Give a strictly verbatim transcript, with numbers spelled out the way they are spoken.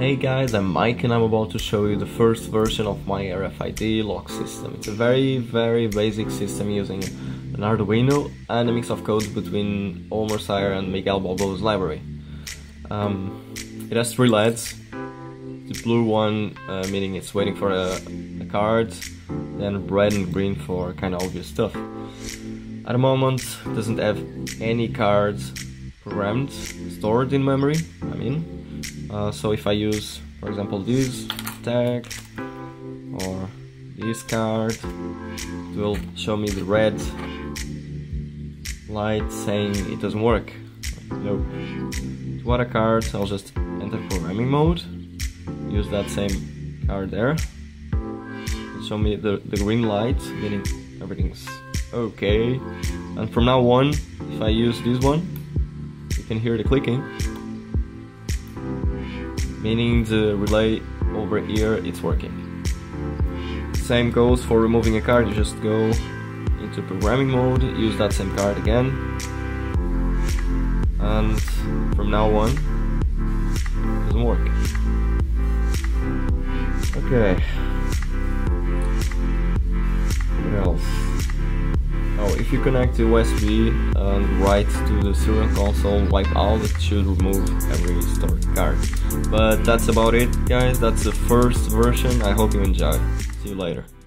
Hey guys, I'm Mike and I'm about to show you the first version of my R F I D lock system. It's a very very basic system using an Arduino and a mix of code between Omar Syer and Miguel Balbo's library. Um, it has three L E Ds, the blue one uh, meaning it's waiting for a, a card, then red and green for kind of obvious stuff. At the moment it doesn't have any cards programmed, stored in memory, I mean. Uh, so if I use, for example, this tag or this card, it will show me the red light saying it doesn't work. No. To other cards, I'll just enter programming mode, use that same card there, it'll show me the, the green light, meaning everything's okay. And from now on, if I use this one, you can hear the clicking. Meaning the relay over here, it's working. Same goes for removing a card, you just go into programming mode, use that same card again. And from now on, it doesn't work. Okay. What else? Oh, if you connect the U S B and write to the serial console wipeout, it should remove every stored card. But that's about it, guys. That's the first version. I hope you enjoy. See you later.